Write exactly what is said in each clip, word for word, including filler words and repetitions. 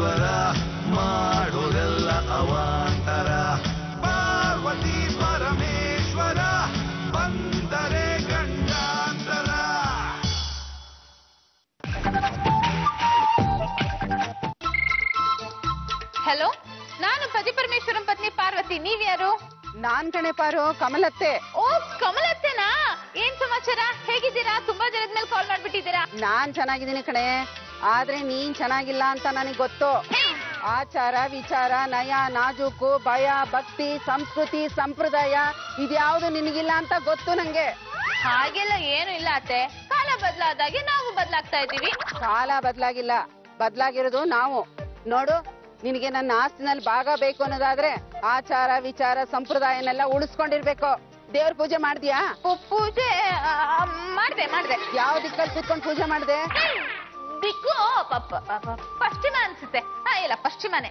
ಪರಮೇಶ್ವರ ಮಾಡೋದೆಲ್ಲ ಅವಾಂತರ. ಪಾರ್ವತಿ ಪರಮೇಶ್ವರ ಬಂದರೆ ಗಂಡಾಂತರ. ಹಲೋ, ನಾನು ಪತಿ ಪರಮೇಶ್ವರಂ ಪತ್ನಿ ಪಾರ್ವತಿ. ನೀವ್ಯಾರು? ನಾನ್ ಕಣೆ ಪಾರು, ಕಮಲತ್ತೆ. ಓ, ಕಮಲತ್ತೆನಾ? ಏನ್ ಸಮಾಚಾರ, ಹೇಗಿದ್ದೀರಾ? ತುಂಬಾ ಜನದ ಮೇಲೆ ಕಾಲ್ ಮಾಡ್ಬಿಟ್ಟಿದ್ದೀರಾ. ನಾನ್ ಚೆನ್ನಾಗಿದ್ದೀನಿ ಕಣೆ, ಆದ್ರೆ ನೀನ್ ಚೆನ್ನಾಗಿಲ್ಲ ಅಂತ ನನಗ್ ಗೊತ್ತು. ಆಚಾರ ವಿಚಾರ, ನಯ ನಾಜೂಕು, ಭಯ ಭಕ್ತಿ, ಸಂಸ್ಕೃತಿ ಸಂಪ್ರದಾಯ ಇದ್ಯಾವುದು ನಿನಗಿಲ್ಲ ಅಂತ ಗೊತ್ತು ನಂಗೆ. ಹಾಗೆಲ್ಲ ಏನು ಇಲ್ಲ ಅತ್ತೆ, ಕಾಲ ಬದಲಾದಾಗೆ ನಾವು ಬದಲಾಗ್ತಾ ಇದ್ದೀವಿ. ಕಾಲ ಬದಲಾಗಿಲ್ಲ, ಬದಲಾಗಿರೋದು ನಾವು. ನೋಡು, ನಿನಗೆ ನನ್ನ ಆಸ್ತಿನಲ್ಲಿ ಭಾಗ ಬೇಕು ಅನ್ನೋದಾದ್ರೆ ಆಚಾರ ವಿಚಾರ ಸಂಪ್ರದಾಯನೆಲ್ಲ ಉಳಿಸ್ಕೊಂಡಿರ್ಬೇಕು. ದೇವ್ರ ಪೂಜೆ ಮಾಡಿದ್ಯಾ? ಪೂಜೆ ಮಾಡ್ದೆ ಮಾಡ್ದೆ. ಯಾವ ದಿಕ್ಕಲ್ಲಿ ಕೂತ್ಕೊಂಡು ಪೂಜೆ ಮಾಡಿದೆ? ದಿಕ್ಕು ಪಶ್ಚಿಮ ಅನ್ಸುತ್ತೆ. ಹಾ, ಇಲ್ಲ ಪಶ್ಚಿಮನೆ.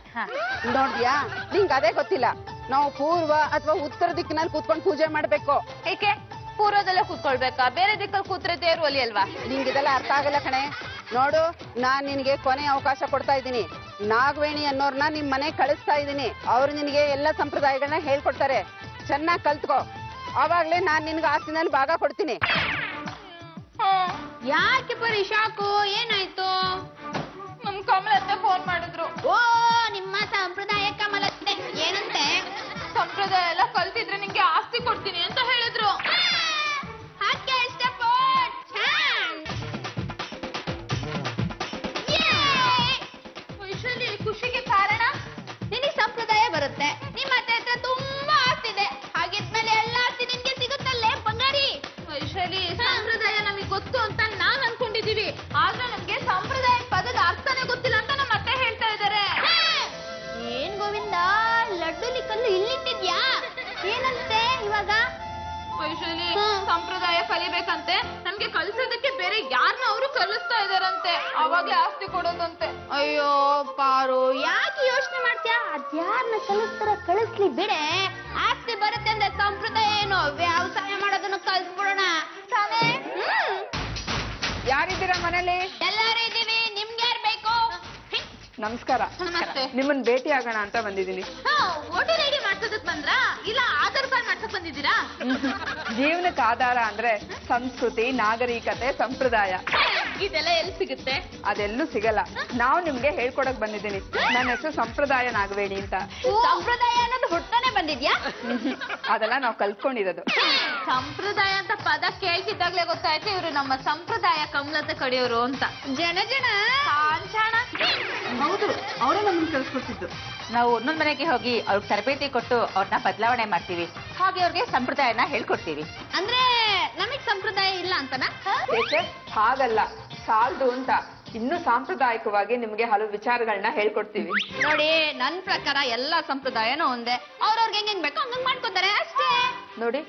ನೋಡ್ದ್ಯಾ, ನಿಂಗೆ ಅದೇ ಗೊತ್ತಿಲ್ಲ, ನಾವು ಪೂರ್ವ ಅಥವಾ ಉತ್ತರ ದಿಕ್ಕಿನಲ್ಲಿ ಕೂತ್ಕೊಂಡು ಪೂಜೆ ಮಾಡ್ಬೇಕು. ಏಕೆ ಪೂರ್ವದಲ್ಲೇ ಕೂತ್ಕೊಳ್ಬೇಕಾ? ಬೇರೆ ದಿಕ್ಕಲ್ಲಿ ಕೂತ್ರೆ ದೇವ್ರು ಒಲಿ ಅಲ್ವಾ. ನಿಂಗೆ ಇದೆಲ್ಲ ಅರ್ಥ ಆಗಲ್ಲ ಕಣೆ. ನೋಡು, ನಾನ್ ನಿನಗೆ ಕೊನೆ ಅವಕಾಶ ಕೊಡ್ತಾ ಇದ್ದೀನಿ. ನಾಗವೇಣಿ ಅನ್ನೋರ್ನ ನಿಮ್ ಮನೆ ಕಳಿಸ್ತಾ ಇದ್ದೀನಿ. ಅವ್ರು ನಿನಗೆ ಎಲ್ಲಾ ಸಂಪ್ರದಾಯಗಳನ್ನ ಹೇಳ್ಕೊಡ್ತಾರೆ, ಚೆನ್ನಾಗಿ ಕಲ್ತ್ಕೋ. ಅವಾಗ್ಲೇ ನಾನ್ ನಿನ್ಗೆ ಆಸ್ತಿನಲ್ಲಿ ಭಾಗ ಕೊಡ್ತೀನಿ. ಯಾಕೆ ಪರಿ ಶಾಕು, ಏನಾಯ್ತು? ನಮ್ ಕಮಲತ್ತೆ ಫೋನ್ ಮಾಡಿದ್ರು. ಓ, ನಿಮ್ಮ ಸಂಪ್ರದಾಯ ಕಮಲತ್ತೆ ಏನಂತೆ? ಸಂಪ್ರದಾಯ ಎಲ್ಲ ಕಲ್ತಿದ್ರೆ ನಿಮ್ಗೆ ಆಸ್ತಿ ಕೊಡ್ತೀನಿ ಅಂತ ಹೇಳಿದ್ರು. ವೈಶಾಲಿ, ಖುಷಿಗೆ ಕಾರಣ ನಿನಗೆ ಸಂಪ್ರದಾಯ ಬರುತ್ತೆ. ನಿಮ್ಮ ಅತ್ತೆ ಹತ್ರ ತುಂಬಾ ಆಸ್ತಿ ಇದೆ, ಹಾಗಿದ್ಮೇಲೆ ಎಲ್ಲ ಆಸ್ತಿ ನಿನ್ಗೆ ಸಿಗುತ್ತಲ್ಲೇ ಬಂಗಾರಿ. ವೈಶಾಲಿ, ಸಂಪ್ರದಾಯ ನಮಗ್ ಗೊತ್ತು ಅಂತ ನಾನ್ ಅನ್ಕೊಂಡಿದೀವಿ, ಆದ್ರೆ ನಮ್ಗೆ ಸಂಪ್ರದಾಯ ಪದದ ಅರ್ಥನೇ ಗೊತ್ತಿಲ್ಲ ಅಂತ ನಮ್ಮ ಅತ್ತೆ ಹೇಳ್ತಾ ಇದಾರೆ. ಏನ್ ಗೋವಿಂದ, ಲಡ್ಡುಲಿ ಕಲ್ಲು ಇಲ್ಲಿಟ್ಟಿದ್ಯಾ? ಏನಂತೆ ಇವಾಗ? ವೈಶಾಲಿ, ಸಂಪ್ರದಾಯ ಕಲಿಬೇಕಂತೆ ನಮ್ಗೆ ಕಲ್ಸೋದಕ್ಕೆ ಬೇರೆ ಯಾರನ್ನ ಅವರು ಕಲಿಸ್ತಾ ಇದಾರಂತೆ, ಅವಾಗ್ಲೇ ಆಸ್ತಿ ಕೊಡೋದಂತೆ. ಅಯ್ಯೋ ಪಾರು, ಯಾಕೆ ಯೋಚನೆ ಮಾಡ್ತೀಯ? ಅದ್ಯಾರನ್ನ ಕಲಿಸ್ತಾರ ಕಳಿಸ್ಲಿ ಬಿಡೆ, ಆಸ್ತಿ ಬರುತ್ತೆ ಅಂದ್ರೆ ಸಂಪ್ರದಾಯ ಏನು ವ್ಯವಸಾಯ ಮಾಡೋದನ್ನ ಕಲ್ಸ್ಬಿಡೋಣ. ಯಾರಿದ್ದೀರಾ ಮನೇಲಿ? ಎಲ್ಲಾರು ಇದ್ದೀವಿ, ನಿಮ್ಗೆ ಯಾರು ಬೇಕು? ನಮಸ್ಕಾರ, ನಿಮ್ಮನ್ ಭೇಟಿ ಆಗೋಣ ಅಂತ ಬಂದಿದ್ದೀನಿ. ಹೋಟೆಲ್ ಐಡಿ ಮಾಡ್ಸೋದಕ್ ಬಂದ್ರಾ, ಇಲ್ಲ ಆಧಾರ್ ಕಾರ್ಡ್ ಮಾಡ್ಸಕ್ ಬಂದಿದ್ದೀರಾ? ಜೀವನಕ್ಕೆ ಆಧಾರ ಅಂದ್ರೆ ಸಂಸ್ಕೃತಿ, ನಾಗರಿಕತೆ, ಸಂಪ್ರದಾಯ, ಇದೆಲ್ಲ ಎಲ್ಲಿ ಸಿಗುತ್ತೆ? ಅದೆಲ್ಲೂ ಸಿಗಲ್ಲ. ನಾವು ನಿಮ್ಗೆ ಹೇಳ್ಕೊಡಕ್ ಬಂದಿದ್ದೀನಿ. ನನ್ನ ಹೆಸರು ಸಂಪ್ರದಾಯ ನಾಗವೇಣಿ ಅಂತ. ಸಂಪ್ರದಾಯ ಅನ್ನೋದು ಹುಟ್ಟಾನೆ ಬಂದಿದ್ಯಾ? ಅದೆಲ್ಲ ನಾವು ಕಲ್ತ್ಕೊಂಡಿರೋದು. ಸಂಪ್ರದಾಯ ಅಂತ ಪದ ಕೇಳ್ತಿದ್ದಾಗ್ಲೇ ಗೊತ್ತಾಯ್ತು ಇವ್ರು ನಮ್ಮ ಸಂಪ್ರದಾಯ ಕಮಲತೆ ಕಡಿಯೋರು ಅಂತ. ಜನ ಜನ ಕಾಂಚಾಣ. ಹೌದು, ಅವರೇ ನಮ್ಮನ್ನು ಕಲ್ಸ್ಕೊಡ್ತಿದ್ದು. ನಾವು ಒಂದೊಂದ್ ಮನೆಗೆ ಹೋಗಿ ಅವ್ರಿಗೆ ತರಬೇತಿ ಕೊಟ್ಟು ಅವ್ರನ್ನ ಬದಲಾವಣೆ ಮಾಡ್ತೀವಿ, ಹಾಗೆ ಅವ್ರಿಗೆ ಸಂಪ್ರದಾಯನ ಹೇಳ್ಕೊಡ್ತೀವಿ. ಅಂದ್ರೆ ನಮಗ್ ಸಂಪ್ರದಾಯ ಇಲ್ಲ ಅಂತನಾ? ಹಾಗಲ್ಲ, ಸಾಲದು ಅಂತ ಇನ್ನು ಸಾಂಪ್ರದಾಯಿಕವಾಗಿ ನಿಮ್ಗೆ ಹಲವು ವಿಚಾರಗಳನ್ನ ಹೇಳ್ಕೊಡ್ತೀವಿ. ನೋಡಿ, ನನ್ ಪ್ರಕಾರ ಎಲ್ಲಾ ಸಂಪ್ರದಾಯನೂ ಒಂದೇ, ಅವ್ರವ್ರಿಗೆ ಹೆಂಗ್ ಹೆಂಗ್ ಬೇಕೋ ಹಂಗ್ ಮಾಡ್ಕೊತಾರೆ ಅಷ್ಟೇ. ನೋಡಿ,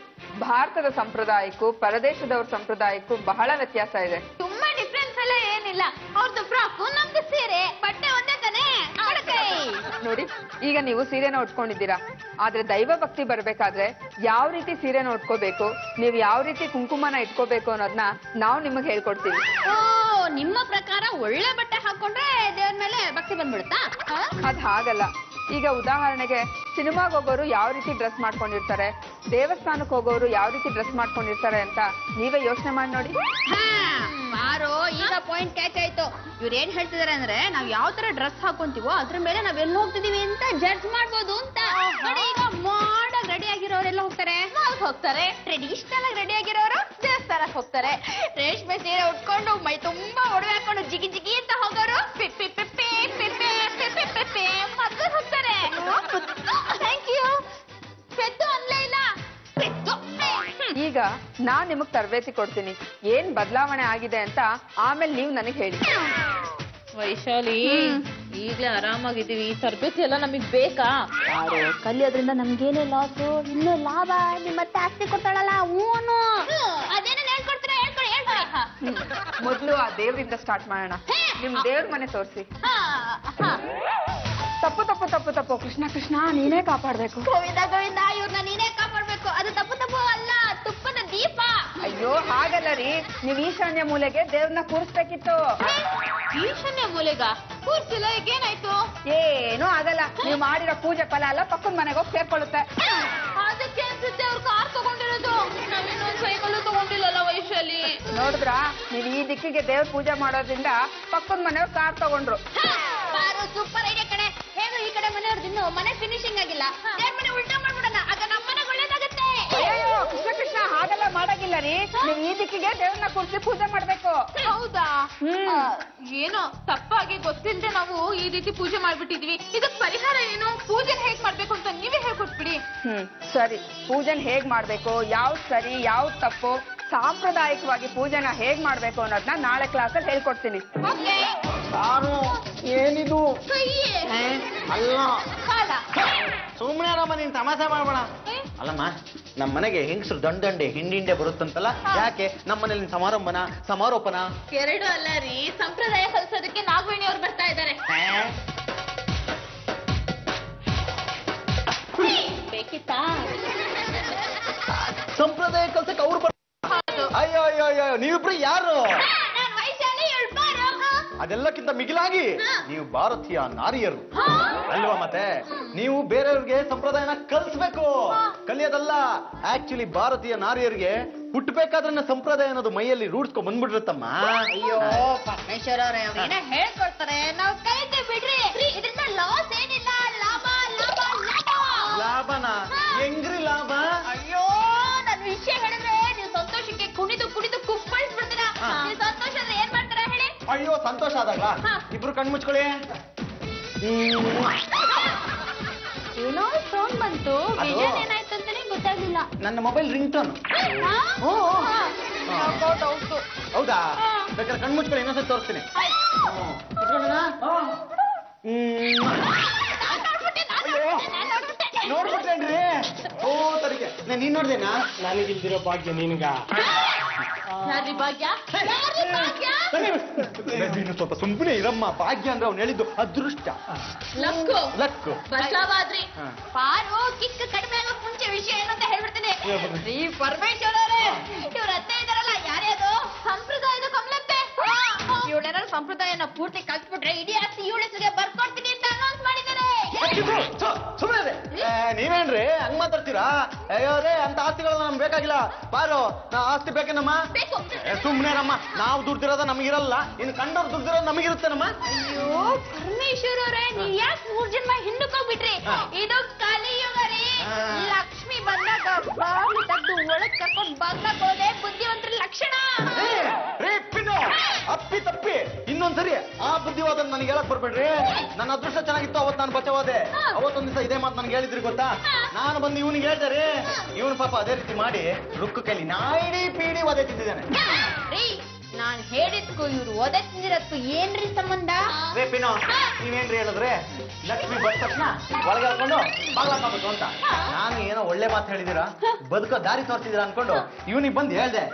ಭಾರತದ ಸಂಪ್ರದಾಯಕ್ಕೂ ಪರದೇಶದವ್ರ ಸಂಪ್ರದಾಯಕ್ಕೂ ಬಹಳ ವ್ಯತ್ಯಾಸ ಇದೆ. ತುಂಬಾ ಡಿಫ್ರೆನ್ಸ್ ಎಲ್ಲ ಏನಿಲ್ಲ, ಅವ್ರದ್ದು ಫ್ರಾಕು ನಮ್ದು ಸೀರೆ, ಬಟ್ಟೆ ಒಂದೇ ತಾನೇ. ನೋಡಿ, ಈಗ ನೀವು ಸೀರೆನ ಉಟ್ಕೊಂಡಿದ್ದೀರಾ, ಆದ್ರೆ ದೈವ ಭಕ್ತಿ ಬರ್ಬೇಕಾದ್ರೆ ಯಾವ ರೀತಿ ಸೀರೆನ ಉಟ್ಕೋಬೇಕು, ನೀವು ಯಾವ ರೀತಿ ಕುಂಕುಮನ ಇಟ್ಕೋಬೇಕು ಅನ್ನೋದನ್ನ ನಾವು ನಿಮಗೆ ಹೇಳ್ಕೊಡ್ತೀವಿ. ನಿಮ್ಮ ಪ್ರಕಾರ ಒಳ್ಳೆ ಬಟ್ಟೆ ಹಾಕೊಂಡ್ರೆ ದೇವ್ರ ಮೇಲೆ ಭಕ್ತಿ ಬಂದ್ಬಿಡುತ್ತಾ? ಅದ್ ಹಾಗಲ್ಲ. ಈಗ ಉದಾಹರಣೆಗೆ ಸಿನಿಮಾಗೆ ಹೋಗೋರು ಯಾವ ರೀತಿ ಡ್ರೆಸ್ ಮಾಡ್ಕೊಂಡಿರ್ತಾರೆ, ದೇವಸ್ಥಾನಕ್ಕೆ ಹೋಗೋರು ಯಾವ ರೀತಿ ಡ್ರೆಸ್ ಮಾಡ್ಕೊಂಡಿರ್ತಾರೆ ಅಂತ ನೀವೇ ಯೋಚನೆ ಮಾಡಿ ನೋಡಿ. ಮಾರೋ, ಈಗ ಪಾಯಿಂಟ್ ಕ್ಯಾಚ್ ಆಯ್ತು. ಇವ್ರು ಏನ್ ಹೇಳ್ತಿದಾರೆ ಅಂದ್ರೆ, ನಾವ್ ಯಾವ ತರ ಡ್ರೆಸ್ ಹಾಕೊಂತೀವೋ ಅದ್ರ ಮೇಲೆ ನಾವ್ ಎಲ್ಲಿ ಹೋಗ್ತಿದೀವಿ ಅಂತ ಜಡ್ಜ್ ಮಾಡ್ಬೋದು ಅಂತ. ಈಗ ಮಾಡಾಗ್ ರೆಡಿ ಆಗಿರೋರೆಲ್ಲ ಹೋಗ್ತಾರೆ ಮಾಲ್ಗೆ, ಹೋಗ್ತಾರೆ ಟ್ರೆಡಿಷನಲ್ ಆಗಿ ರೆಡಿ ಆಗಿರೋರು ದೇವಸ್ಥಾನಕ್ಕೆ ಹೋಗ್ತಾರೆ, ರೇಷ್ಮೆ ಸೀರೆ ಉಟ್ಕೊಂಡು ಮೈ ತುಂಬಾ ಒಡವೆ ಹಾಕೊಂಡು ಜಿಗಿ ಜಿಗಿ ಅಂತ ಹೋಗೋರು ಪಿಪ್ಪಿ ಪಿಪ್ಪಿ ಪಿಪ್ಪಿ ಪಿಪ್ಪಿ ಪಿಪ್ಪಿ ಮತ್ತೆ ಹೋಗ್ತಾರೆ. Thank you. ಪೆದ್ದು ಅನ್ಲೇ ಇಲ್ಲ. ಈಗ ನಾನ್ ನಿಮಗ್ ತರಬೇತಿ ಕೊಡ್ತೀನಿ, ಏನ್ ಬದಲಾವಣೆ ಆಗಿದೆ ಅಂತ. ಆಮೇಲೆ ನೀವು ನನಗ್ ಹೇಳಿ. ವೈಶಾಲಿ, ಈಗಲೇ ಆರಾಮಾಗಿದ್ದೀವಿ, ಈ ತರಬೇತಿ ಎಲ್ಲ ನಮಗ್ ಬೇಕಾ? ಕಲಿಯೋದ್ರಿಂದ ನಮ್ಗೇನೇ ಲಾಸು, ಇನ್ನೂ ಲಾಭ. ನಿಮ್ಮತ್ತೆ ಆಸ್ತಿ ಕೊಡ್ತಾಳಲ್ಲ, ಹೂನು ಅದೇನೇ ಹೇಳ್ಕೊಡ್ತಾರೆ. ಮೊದ್ಲು ಆ ದೇವ್ರಿಂದ ಸ್ಟಾರ್ಟ್ ಮಾಡೋಣ, ನಿಮ್ ದೇವ್ರ ಮನೆ ತೋರಿಸಿ. ತಪ್ಪು ತಪ್ಪು ತಪ್ಪು ತಪ್ಪು, ಕೃಷ್ಣ ಕೃಷ್ಣ ನೀನೇ ಕಾಪಾಡ್ಬೇಕು, ಗೋವಿಂದ ಗೋವಿಂದ ಇವ್ರನ್ನ ನೀನೇ ಕಾಪಾಡ್ಬೇಕು. ಅದು ತಪ್ಪು ತಪ್ಪು ಅಲ್ಲ, ತುಪ್ಪದ ದೀಪ. ಅಯ್ಯೋ ಹಾಗಲ್ಲ ರೀ, ನೀವ್ ಈಶಾನ್ಯ ಮೂಲೆಗೆ ದೇವ್ರನ್ನ ಕೂರಿಸ್ಬೇಕಿತ್ತು. ಈಶನ್ಯ ಮೂಲೆಗ ಕೂರ್ಸಿಲ್ಲ ಈಗೇನಾಯ್ತು? ಏನೂ ಆಗಲ್ಲ, ನೀವು ಮಾಡಿರೋ ಪೂಜೆ ಫಲ ಅಲ್ಲ ಪಕ್ಕದ ಮನೆಗೆ ಹೋಗಿ ಸೇರ್ಕೊಳ್ಳುತ್ತೆ. ಅದಕ್ಕೆ ಅನ್ಸುತ್ತೆ ಅವ್ರು ಕಾರ್ ತಗೊಂಡಿರೋದು, ನಾವೇನು ಸೈಕಲ್ ತಗೊಂಡಿಲ್ಲಲ್ಲ ವೈಶಾಲಿ. ನೋಡಿದ್ರಾ ನೀವು ಈ ದಿಕ್ಕಿಗೆ ದೇವ್ರ ಪೂಜೆ ಮಾಡೋದ್ರಿಂದ ಪಕ್ಕದ ಮನೆಯವ್ರು ಕಾರ್ ತಗೊಂಡ್ರು. ಸೂಪರ್ ಐಡಿಯಾ ಕಡೆ. ಹೇಗೂ ಈ ಕಡೆ ಮನೆಯವ್ರದ್ದು ಇನ್ನೂ ಮನೆ ಫಿನಿಶಿಂಗ್ ಆಗಿಲ್ಲ, ದೇವ್ರ ಮನೆ ಉಲ್ಟಾ ಮಾಡ್ಬಿಡೋಣ, ಆಗ ನಮ್ಮ ಮನೆಗೆ ಒಳ್ಳೇದಾಗುತ್ತೆ. ಕೃಷ್ಣ ಕೃಷ್ಣ ಹಾಗೆಲ್ಲ ಮಾಡಾಗಿಲ್ಲ ರೀ, ನೀವು ಈ ದಿಕ್ಕಿಗೆ ದೇವ್ರನ್ನ ಕೂರಿಸಿ ಪೂಜೆ ಮಾಡ್ಬೇಕು. ಹೌದಾ? ಏನೋ ತಪ್ಪಾಗಿ ಗೊತ್ತಿಲ್ಲದೆ ನಾವು ಈ ರೀತಿ ಪೂಜೆ ಮಾಡ್ಬಿಟ್ಟಿದ್ವಿ. ಇದಕ್ಕೆ ಪರಿಹಾರ ಏನು? ಪೂಜೆನ ಹೇಗ್ ಮಾಡ್ಬೇಕು ಅಂತ ನೀವೇ ಹೇಳ್ಕೊಟ್ಬಿಡಿ. ಹ್ಮ್ ಸರಿ, ಪೂಜೆನ ಹೇಗ್ ಮಾಡ್ಬೇಕು, ಯಾವ್ದು ಸರಿ ಯಾವ್ದು ತಪ್ಪು, ಸಾಂಪ್ರದಾಯಿಕವಾಗಿ ಪೂಜೆನ ಹೇಗ್ ಮಾಡ್ಬೇಕು ಅನ್ನೋದನ್ನ ನಾಳೆ ಕ್ಲಾಸಲ್ಲಿ ಹೇಳ್ಕೊಡ್ತೀನಿ. ಏನಿದು ಅಲ್ಲ ಸುಮ್ಮನೆ ರಮ್ಮ, ನೀನ್ ತಮಾಷೆ ಮಾಡಬೇಡ. ಅಲ್ಲಮ್ಮ, ನಮ್ಮ ಮನೆಗೆ ಹೆಂಗಸರು ದಂಡ ದಂಡೆ ಹಿಂಡಿಂಡೆ ಬರುತ್ತಂತಲ್ಲ, ಯಾಕೆ ನಮ್ಮ ಮನೇಲಿ ಸಮಾರಂಭನ ಸಮಾರೋಪನ ಎರಡು ಅಲ್ಲ ರೀ, ಸಂಪ್ರದಾಯ ಕಲಿಸೋದಕ್ಕೆ ನಾಗವೇಣಿ ಅವ್ರು ಬರ್ತಾ ಇದ್ದಾರೆ. ಬೇಕಿತ್ತಾ ಸಂಪ್ರದಾಯ ಕಲ್ಸಕ್ಕೆ ಅವ್ರು ಬರ್? ಅಯ್ಯೋ ಅಯ್ಯೋ ಅಯ್ಯೋ, ನೀವಿಬ್ರು ಯಾರು? ಅದೆಲ್ಲಕ್ಕಿಂತ ಮಿಗಿಲಾಗಿ ನೀವು ಭಾರತೀಯ ನಾರಿಯರು ಅಲ್ವಾ? ಮತ್ತೆ ನೀವು ಬೇರೆಯವ್ರಿಗೆ ಸಂಪ್ರದಾಯನ ಕಲಿಸ್ಬೇಕು. ಕಲಿಯೋದಲ್ಲ, ಆಕ್ಚುಲಿ ಭಾರತೀಯ ನಾರಿಯರಿಗೆ ಹುಟ್ಟಬೇಕಾದ್ರೆ ಸಂಪ್ರದಾಯ ಅನ್ನೋದು ಮೈಯಲ್ಲಿ ರೂಢಿಸ್ಕೊಂಡ್ ಬಂದ್ಬಿಟ್ಟಿರುತ್ತಮ್ಮ. ಅಯ್ಯೋ ಪರಮೇಶ್ವರ ಅವರೇ, ಅವ್ರೇನ ಹೇಳ್ಕೊಡ್ತಾರೆ, ನಾವು ಕಲಿತೆ ಬಿಡ್ರಿ, ಇದರಿಂದ ಲಾಸ್ ಏನಿಲ್ಲ. ಲಾಭ ಲಾಭ ಲಾಭನ ಹೆಂಗ್ರಿ ಲಾಭ? ಅಯ್ಯೋ ನನ್ ವಿಷಯ ಹೇಳಿದ್ರೆ ನೀವು ಸಂತೋಷಕ್ಕೆ ಕುಣಿದು ಕುಣಿದು ಕುಪ್ಪಳಿಸ್ಬಿಡ್ತೀರಾ. ಸಂತೋಷ ಅಂದ್ರೆ ಏನ್ ಮಾಡ್ತಾರ ಹೇಳಿ? ಅಯ್ಯೋ ಸಂತೋಷ ಆದಾಗ ಇಬ್ರು ಕಣ್ ಮುಚ್ಕೊಳ್ಳಿ. ಏನೋ ಸೌಂಡ್ ಬಂತು, ಏನಾಯ್ತು ಅಂತಾನೆ ಗೊತ್ತಾಗಿಲ್ಲ. ನನ್ನ ಮೊಬೈಲ್ ರಿಂಗ್ ಟೋನ್. ಹೌದಾ? ಬೇಕಾದ್ರೆ ಕಣ್ ಮುಚ್ಕೊಳ್ಳಿ, ಇನ್ನೊಂದ್ಸಲ ತೋರಿಸ್ತೀನಿ. ನೋಡ್ಬಿಟ್ರೇನ್ರಿ? ಓ ತರಿಗೆ ನೀನ್ ನೋಡ್ದೇನಾ? ನಾನಿಗಿಲ್ದಿರೋ ಭಾಗ್ಯ ನಿನ್ಗ. ನೀನು ಸ್ವಲ್ಪ ಸುಮ್ಮನೆ ಇರಮ್ಮ. ಭಾಗ್ಯ ಅಂದ್ರೆ ಅವ್ನು ಹೇಳಿದ್ದು ಅದೃಷ್ಟ, ಲಕ್ಕು ಲಕ್ಕು. ಬದಲಾವಾದ್ರಿ ಪಾರು ಕಿಕ್ ಕಡಿಮೆ ಆಗೋ ಮುಂಚೆ ವಿಷಯ ಏನಂತ ಹೇಳ್ಬಿಡ್ತೇನೆ. ಈ ಪರಮೇಶ್ವರ ಅವರೇ, ಇವ್ರ ಅತ್ತೆ ಇದಾರಲ್ಲ, ಯಾರ್ಯಾರು ಸಂಪ್ರದಾಯದ ಕಮಲತ್ತೆ, ಇವಳೆಲ್ಲ ಸಂಪ್ರದಾಯನ ಪೂರ್ತಿ ಕಲ್ತ್ಬಿಟ್ರೆ ಇಡೀ ಆಸ್ತಿ ಇವಳ ಹೆಸರಿಗೆ ಬರ್ಕೊಡ್ತೀನಿ ಅಂತ ಅನೌನ್ಸ್ ಮಾಡಿದ್ದಾರೆ. ಸುಮ್ಮನೆ ನೀವೇನ್ರಿ ಹಂಗ್ ಮಾತಾಡ್ತೀರಾ? ಅಯ್ಯೋರೇ, ಅಂತ ಆಸ್ತಿಗಳನ್ನ ನಮ್ಗೆ ಬೇಕಾಗಿಲ್ಲ. ಬಾರೋ, ನಾ ಆಸ್ತಿ ಬೇಕೇನಮ್ಮ? ಸುಮ್ನೆ ನಮ್ಮ ನಾವು ದುಡ್ದಿರೋದ ನಮಗಿರಲ್ಲ, ಇನ್ನು ಕಂಡವ್ರು ದುಡ್ದಿರೋದು ನಮಗಿರುತ್ತೆ ನಮ್ಮ. ಅಯ್ಯೋ ಪರಮೇಶ್ವರ ಅವರೇ, ನೀವ್ ಯಾಕೆ ಮೂರ್ ಜನ್ಮ ಹಿಂದಕ್ಕೆ ಹೋಗ್ಬಿಟ್ರಿ? ಇದು ಕಲಿಯುಗ ರೀ. ಲಕ್ಷ್ಮಿ ಬಂದಾಗ ಬಾವಿ ತಗ್ದು ಒಳಗ್ ಕರ್ಕೊಂಡು ಬಾಗ್ಲಕ್ ಹೋದೆ ಬುದ್ಧಿವಂತರ ಲಕ್ಷಣ. ಅಪ್ಪಿ ತಪ್ಪಿ ಇನ್ನೊಂದ್ಸರಿ ಆ ಬುದ್ಧಿವಾದ ನನ್ಗೆ ಹೇಳಕ್ ಬರ್ಬೇಡ್ರಿ. ನನ್ನ ಅದೃಷ್ಟ ಚೆನ್ನಾಗಿತ್ತು, ಅವತ್ ನಾನು ಬಚಾವಾದೆ. ಅವತ್ತೊಂದ್ ದಿವಸ ಇದೇ ಮಾತು ನನ್ಗೆ ಹೇಳಿದ್ರಿ ಗೊತ್ತಾ? ನಾನು ಬಂದು ಇವನಿಗೆ ಹೇಳ್ತಾರೆ, ಇವನು ಪಾಪ ಅದೇ ರೀತಿ ಮಾಡಿ ರುಕ್ಕು ಕೈಲಿ ನಾಯಿಡಿ ಪೀಡಿ ಒದೆ ತಿಂದಿದ್ದಾನೆ. ನಾನ್ ಹೇಳಿದ್ಕು ಇವ್ರು ಒದೆ ತಿಂದಿರತ್ಕು ಏನ್ರಿ ಸಂಬಂಧ? ರೇಪಿನೋ ನೀವೇನ್ರಿ ಹೇಳಿದ್ರೆ, ಲಕ್ಷ್ಮಿ ಬಂದ ತಕ್ಷಣ ಒಳಗೆ ಹಾಕೊಂಡು ಬಾಗ್ಲಾಕ್ಬೇಕು ಅಂತ. ನಾನು ಏನೋ ಒಳ್ಳೆ ಮಾತು ಹೇಳಿದಿರಾ, ಬದುಕೋ ದಾರಿ ತೋರಿಸಿದಿರಾ ಅನ್ಕೊಂಡು ಇವನಿಗೆ ಬಂದು ಹೇಳ್ದೆ,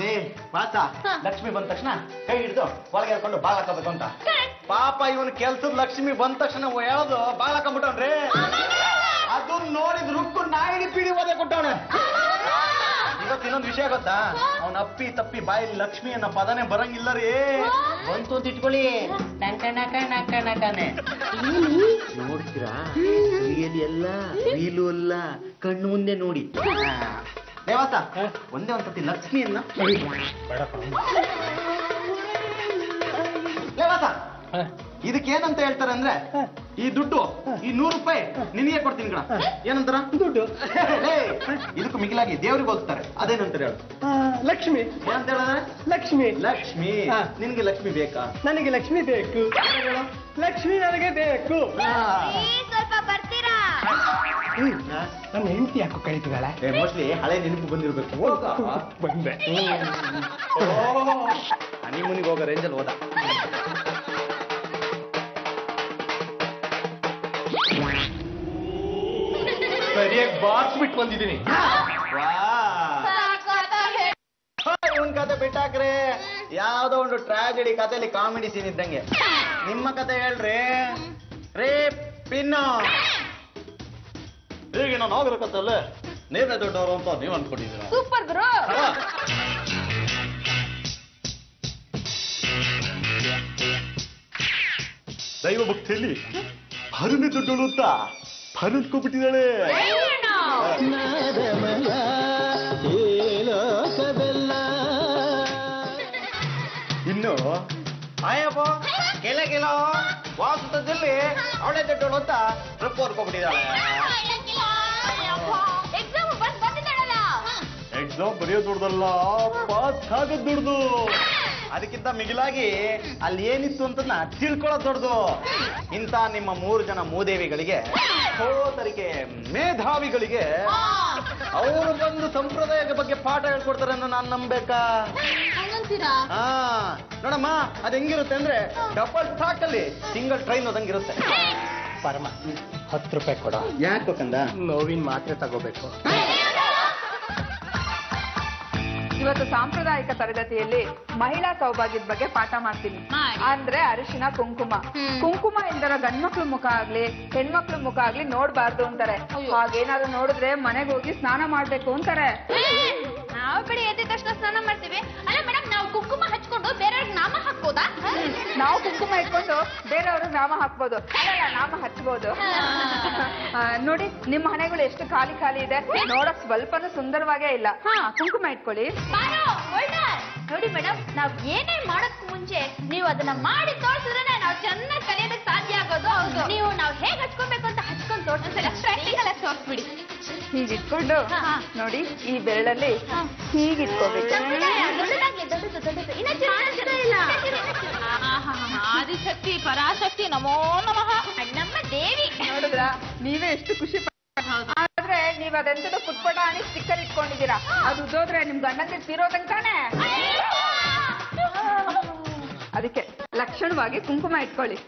ಲೇ ಮಾತಾ, ಲಕ್ಷ್ಮಿ ಬಂದ ತಕ್ಷಣ ಕೈ ಹಿಡಿದು ಒಳಗೆ ಹಾಕೊಂಡು ಬಾಗ್ಲಾಕ್ಬೇಕು ಅಂತ. ಪಾಪ ಇವನ್ ಕೆಲ್ಸದ ಲಕ್ಷ್ಮಿ ಬಂದ ತಕ್ಷಣ ಹೇಳೋದು ಬಾಗ್ಲಾಕೊಂಡ್ಬಿಟ್ಟವನ್ರಿ. ಅದು ನೋಡಿದ್ ರುಕ್ಕು ನಾಯಿಡಿ ಪೀಡಿ ಒದೆ ಕೊಟ್ಟವನೆ. ಇವತ್ತು ಇನ್ನೊಂದು ವಿಷಯ ಗೊತ್ತಾ? ಅವನ ಅಪ್ಪಿ ತಪ್ಪಿ ಬಾಯಿ ಲಕ್ಷ್ಮಿ ಅನ್ನೋ ಪದನೆ ಬರಂಗಿಲ್ಲ ರೀ. ಬಂತು ಅಂತ ಇಟ್ಕೊಳ್ಳಿ, ನಕ ನಕ ನಕ ನಕನೆ ನೋಡ್ತೀರಾ? ರಿಯಲಿ ಅಲ್ಲ, ರೀಲು ಅಲ್ಲ, ಕಣ್ಣು ಮುಂದೆ ನೋಡಿ. ದೇವತಾ ಒಂದೇ ಒಂದ್ಸತಿ ಲಕ್ಷ್ಮಿಯನ್ನ ದೇವತಾ, ಇದಕ್ಕೇನಂತ ಹೇಳ್ತಾರೆ ಅಂದ್ರೆ, ಈ ದುಡ್ಡು, ಈ ನೂರು ರೂಪಾಯಿ ನಿನಗೆ ಕೊಡ್ತೀನಿ ಕಣ ಏನಂತಾರ ದುಡ್ಡು. ಇದಕ್ಕೂ ಮಿಗಿಲಾಗಿ ದೇವ್ರಿಗೆ ಹೋಗ್ತಾರೆ, ಅದೇನಂತಾರೆ ಹೇಳು? ಲಕ್ಷ್ಮಿ ಏನಂತ ಹೇಳಿದ್ರೆ, ಲಕ್ಷ್ಮಿ ಲಕ್ಷ್ಮಿ ನಿನ್ಗೆ ಲಕ್ಷ್ಮಿ ಬೇಕಾ? ನನಗೆ ಲಕ್ಷ್ಮಿ ಬೇಕು, ಲಕ್ಷ್ಮಿ ನನಗೆ ಬೇಕು. ಸ್ವಲ್ಪ ಬರ್ತೀರಾ? ನಮ್ಮ ಹೆಂಡತಿ ಯಾಕೋ ಕಳಿತುಗಳ ಮೋಸ್ಟ್ಲಿ ಹಳೆ ನೆನಪು ಬಂದಿರ್ಬೇಕು. ಬಂದೆ ಹನಿಮೂನಿಗೆ ಹೋಗೋ ರೇಂಜಲ್ಲಿ ಹೋದ. ಸರಿಯಾಗಿ ಬಾಕ್ಸ್ ಬಿಟ್ಟು ಬಂದಿದ್ದೀನಿ. ಇವನ್ ಕತೆ ಬಿಟ್ಟಾಕ್ರೆ ಯಾವ್ದೋ ಒಂದು ಟ್ರಾಜಡಿ ಕಥೆಯಲ್ಲಿ ಕಾಮಿಡಿ ಸೀನ್ ಇದ್ದಂಗೆ. ನಿಮ್ಮ ಕತೆ ಹೇಳ್ರಿ ರೇ ಪಿನ್ನ. ಹೀಗೆ ನಾನು ಹೋಗಿರೋ ಕಥೆಯಲ್ಲೇ ನೀವೇ ದೊಡ್ಡವರು ಅಂತ ನೀವ್ ಅನ್ಕೊಂಡಿದ್ದೀರ. ಸೂಪರ್ ಗುರು. दैव भक्तेली भरून दुडुलुता भरून कुबिटिदाळे इन्नु आयव केल केल वासुतದಲ್ಲಿ ಅವಳೆ दुडुलुता ಟ್ರಿಪ್ ಓರ್ಕೊಂಡಿದಾಳೆ एग्जाम बस ಬಂದಿದಾಳಲ್ಲ एग्जाम ಬರಿಯ ದುಡ್ದಲ್ಲ ಪಾಸ್ ಆಗ ದುಡ್ದು ಅದಕ್ಕಿಂತ ಮಿಗಿಲಾಗಿ ಅಲ್ಲಿ ಏನಿತ್ತು ಅಂತನ್ನ ತಿಳ್ಕೊಳ್ಳೋದು ದೊಡ್ಡದು. ಇಂತ ನಿಮ್ಮ ಮೂರು ಜನ ಮೂದೇವಿಗಳಿಗೆ ಸೋದರಿಗೆ ಮೇಧಾವಿಗಳಿಗೆ ಅವರು ಬಂದು ಸಂಪ್ರದಾಯದ ಬಗ್ಗೆ ಪಾಠ ಹೇಳ್ಕೊಡ್ತಾರೆ ಅನ್ನೋ ನಾನು ನಂಬಬೇಕಾ? ಹಾಗಂತೀರಾ? ಹಾ ನೋಡಮ್ಮ ಅದು ಹೆಂಗಿರುತ್ತೆ ಅಂದ್ರೆ ಡಬಲ್ ಟಾಕಲ್ಲಿ ಸಿಂಗಲ್ ಟ್ರೈನ್ ಹೋದಂಗಿರುತ್ತೆ. ಪರಮ ಹತ್ತು ರೂಪಾಯಿ ಕೊಡ. ಯಾಕೆ ಕಂದ? ನೋವಿನ ಮಾತ್ರೆ ತಗೋಬೇಕು. ಇವತ್ತು ಸಾಂಪ್ರದಾಯಿಕ ತರಗತಿಯಲ್ಲಿ ಮಹಿಳಾ ಸೌಭಾಗ್ಯದ ಬಗ್ಗೆ ಪಾಠ ಮಾಡ್ತೀನಿ. ಅಂದ್ರೆ ಅರಿಶಿನ ಕುಂಕುಮ ಕುಂಕುಮ ಇಂದರ ಗಂಡ್ಮಕ್ಳು ಮುಖ ಆಗ್ಲಿ ಹೆಣ್ಮಕ್ಳು ಮುಖ ಆಗ್ಲಿ ನೋಡ್ಬಾರ್ದು ಅಂತಾರೆ. ಹಾಗೇನಾದ್ರು ನೋಡಿದ್ರೆ ಮನೆಗೆ ಹೋಗಿ ಸ್ನಾನ ಮಾಡ್ಬೇಕು ಅಂತಾರೆ. ನಾವು ಬಿಡಿ ಎದ್ದ ತಕ್ಷಣ ಸ್ನಾನ ಮಾಡ್ತೀವಿ. ಅಲ್ಲ ಮೇಡಮ್, ನಾವು ಕುಂಕುಮ ಹಚ್ಕೊಂಡು ಬೇರೆಯವ್ರಿಗೆ ನಾಮ ಹಾಕ್ಬೋದಾ? ನಾವು ಕುಂಕುಮ ಇಟ್ಕೊಂಡು ಬೇರೆಯವ್ರಿಗೆ ನಾಮ ಹಾಕ್ಬೋದು, ಅಲ್ಲ ನಾಮ ಹಚ್ಬೋದು. ನೋಡಿ ನಿಮ್ಮ ಮನೆಗಳು ಎಷ್ಟು ಖಾಲಿ ಖಾಲಿ ಇದೆ, ನೋಡಕ್ ಸ್ವಲ್ಪನೂ ಸುಂದರವಾಗೇ ಇಲ್ಲ. ಕುಂಕುಮ ಇಟ್ಕೊಳ್ಳಿ. ನೋಡಿ ಮೇಡಮ್, ನಾವು ಏನೇ ಮಾಡಕ್ ಮುಂಚೆ ನೀವು ಅದನ್ನ ಮಾಡಿ ತೋರಿಸಿದ್ರೆ ನಾವು ಚೆನ್ನಾಗಿ ಕಲಿಯೋದಕ್ಕೆ ಸಾಧ್ಯ ಆಗೋದು. ಹೌದು, ನೀವು ನಾವು ಹೇಗೆ ಹಚ್ಕೊಬೇಕು ಅಂತ ಹಚ್ಕೊಂಡು ತೋರಿಸಿದ್ರೆ ಪ್ರಾಕ್ಟಿಕಲ್ ಆಗಿ ತೋರಿಸ್ಬಿಡಿ. ಹೀಗಿಟ್ಕೊಂಡು ನೋಡಿ, ಈ ಬೆರಳಲ್ಲಿ ಹೀಗಿಟ್ಕೋಬೇಕು. ಆದಿಶಕ್ತಿ ಪರಾಶಕ್ತಿ ನಮೋ ನಮಃ. ನಮ್ಮ ದೇವಿ ನೋಡಿದ್ರ ನೀವೇ ಎಷ್ಟು ಖುಷಿ ಆದ್ರೆ ನೀವ್ ಅದೆಂತ ಪುಟ್ಪಟ ಅನಿ ಸ್ಟಿಕ್ಕರ್ ಇಟ್ಕೊಂಡಿದ್ದೀರಾ. ಅದು ಉದ್ದೋದ್ರೆ ನಿಮ್ ಗಂಡಂಗೆ ತೀರೋದಂತಾನೆ. ಅದಕ್ಕೆ ಲಕ್ಷಣವಾಗಿ ಕುಂಕುಮ ಇಟ್ಕೊಳ್ಳಿ.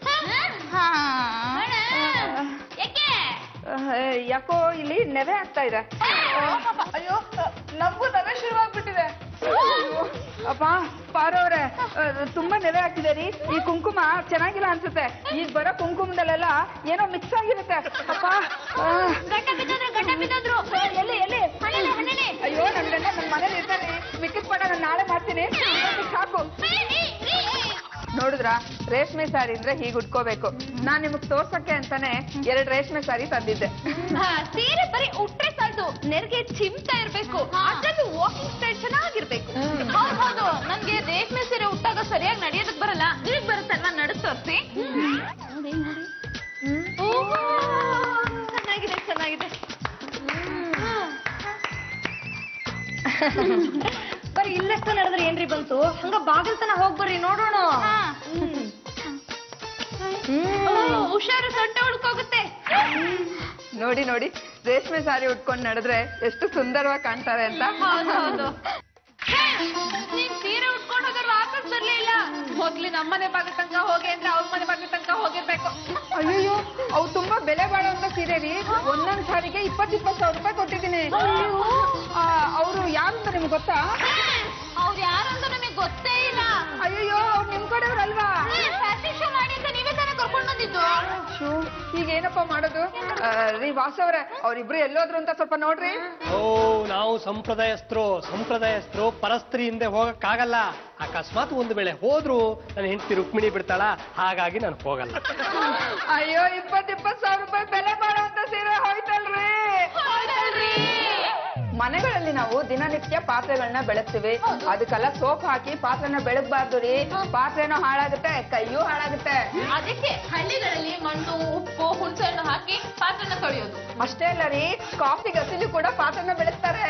ಯಾಕೋ ಇಲ್ಲಿ ನೆವೆ ಆಗ್ತಾ ಇದೆ. ಅಯ್ಯೋ, ನಮಗೂ ನೆವೆ ಶುರುವಾಗ್ಬಿಟ್ಟಿದೆ. ಅಪ್ಪ ಪಾರವ್ರೆ, ತುಂಬಾ ನೆವೆ ಆಗ್ತಿದೆ ರೀ. ಈ ಕುಂಕುಮ ಚೆನ್ನಾಗಿಲ್ಲ ಅನ್ಸುತ್ತೆ. ಈಗ ಬರೋ ಕುಂಕುಮದಲ್ಲೆಲ್ಲ ಏನೋ ಮಿಕ್ಸ್ ಆಗಿರುತ್ತೆ. ಅಪ್ಪ ಎಲ್ಲಿ ಎಲ್ಲಿ? ಅಯ್ಯೋ ನನ್ ಗಂಡ ನನ್ ಮನೇಲಿ ಇರ್ತಾನೆ. ಮಿಕ್ಕಿದ್ ಪಡ ನಾನು ನಾಳೆ ಮಾಡ್ತೀನಿ, ಸಾಕು. ನೋಡಿದ್ರ, ರೇಷ್ಮೆ ಸಾರಿ ಅಂದ್ರೆ ಹೀಗ್ ಉಟ್ಕೋಬೇಕು. ನಾನ್ ನಿಮಗ್ ತೋರ್ಸಕ್ಕೆ ಅಂತಾನೆ ಎರಡ್ ರೇಷ್ಮೆ ಸಾರಿ ತಂದಿದ್ದೆ. ಸೀರೆ ಬರೀ ಉಟ್ರೆ ಸಾಲ್ದು, ನೆರಿಗೆ ಚಿಮ್ತಾ ಇರ್ಬೇಕು. ಅದ್ರಲ್ಲಿ ವಾಕಿಂಗ್ ಸ್ಟೈಲ್ ಚೆನ್ನಾಗಿರ್ಬೇಕು. ಹೌದೌದು, ನನ್ಗೆ ರೇಷ್ಮೆ ಸೀರೆ ಉಟ್ಟಾಗ ಸರಿಯಾಗಿ ನಡೆಯೋದಕ್ ಬರಲ್ಲ. ಇದಕ್ ಬರುತ್ತಲ್ವಾ, ನಡೆಸ್ ತೋರ್ಸಿ. ಚೆನ್ನಾಗಿದೆ ಚೆನ್ನಾಗಿದೆ. ಬರೀ ಇಲ್ಲಷ್ಟ ನಡೆದ್ರೆ ಏನ್ರಿ ಬಂತು? ಹಂಗ ಬಾಗಿಲ್ತನ ಹೋಗ್ಬರ್ರಿ ನೋಡೋಣ. ಹುಷಾರು ಸೊಟ್ಟ ಉಳ್ಕೋಗುತ್ತೆ. ನೋಡಿ ನೋಡಿ, ರೇಷ್ಮೆ ಸಾರಿ ಉಟ್ಕೊಂಡ್ ನಡೆದ್ರೆ ಎಷ್ಟು ಸುಂದರವಾಗಿ ಕಾಣ್ತಾರೆ ಅಂತ. ಹೌದೌದು, ನೀನ್ ಸೀರೆ ಉಟ್ಕೊಂಡು ಹೋದ್ರೆ ವಾಪಸ್ ಬರ್ಲಿಲ್ಲ. ಹೋಗ್ಲಿ, ನಮ್ಮನೆ ಬಾಗಿಲ ತನಕ ಹೋಗಿ ಅಂದ್ರೆ ಅವ್ರ ಮನೆ ಬಾಗಿಲ ತನಕ ಹೋಗಿರ್ಬೇಕು. ಅಯ್ಯೋ, ಅವು ತುಂಬಾ ಬೆಲೆ ಬಾಳುವಂತ ಸೀರೆ ರೀ. ಒಂದೊಂದ್ ಸಾರಿಗೆ ಇಪ್ಪತ್ ಇಪ್ಪತ್ ಸಾವಿರ ರೂಪಾಯಿ ಕೊಟ್ಟಿದ್ದೀನಿ. ಅವರು ಯಾರಂತ ನಿಮ್ಗೆ ಗೊತ್ತಾ? ಅವ್ರು ಯಾರಂತ ನಮಗೆ ಗೊತ್ತೇ ಇಲ್ಲ. ಅಯ್ಯೋ, ಅವ್ರು ನಿಮ್ ಕಡೆಯವ್ರಲ್ವಾ? ಈಗ ಏನಪ್ಪಾ ಮಾಡೋದು ರೀ ವಾಸವ್ರೆ? ಅವ್ರಿಬ್ರು ಎಲ್ಲೋದ್ರು ಅಂತ ಸ್ವಲ್ಪ ನೋಡ್ರಿ. ಓ, ನಾವು ಸಂಪ್ರದಾಯಸ್ಥರು ಸಂಪ್ರದಾಯಸ್ಥರು ಪರಸ್ತ್ರೀ ಹಿಂದೆ ಹೋಗಕ್ಕಾಗಲ್ಲ. ಅಕಸ್ಮಾತ್ ಒಂದು ವೇಳೆ ಹೋದ್ರು ನನ್ನ ಹೆಂಡತಿ ರುಕ್ಮಿಣಿ ಬಿಡ್ತಾಳ, ಹಾಗಾಗಿ ನಾನು ಹೋಗಲ್ಲ. ಅಯ್ಯೋ, ಇಪ್ಪತ್ ಇಪ್ಪತ್ ಸಾವಿರ ರೂಪಾಯಿ ಬೆಲೆ ಮಾಡುವಂತ ಸೀರೆ ಹೋಯ್ತಲ್ರಿ. ಮನೆಗಳಲ್ಲಿ ನಾವು ದಿನನಿತ್ಯ ಪಾತ್ರೆಗಳನ್ನ ಬೆಳಗ್ತೀವಿ. ಅದಕ್ಕೆಲ್ಲ ಸೋಪ್ ಹಾಕಿ ಪಾತ್ರೆನ ಬೆಳಗ್ಬಾರ್ದು ರೀ. ಪಾತ್ರೆನೂ ಹಾಳಾಗುತ್ತೆ, ಕೈಯೂ ಹಾಳಾಗುತ್ತೆ. ಅದಕ್ಕೆ ಹಳ್ಳಿಗಳಲ್ಲಿ ಮಣ್ಣು ಉಪ್ಪು ಹುಣಸೆಹಣ್ಣು ಹಾಕಿ ಪಾತ್ರೆನ ತೊಳೆಯೋದು. ಅಷ್ಟೇ ಅಲ್ಲ ರೀ, ಕಾಫಿ ಗಸಿಲು ಕೂಡ ಪಾತ್ರೆನ ಬೆಳಗ್ತಾರೆ.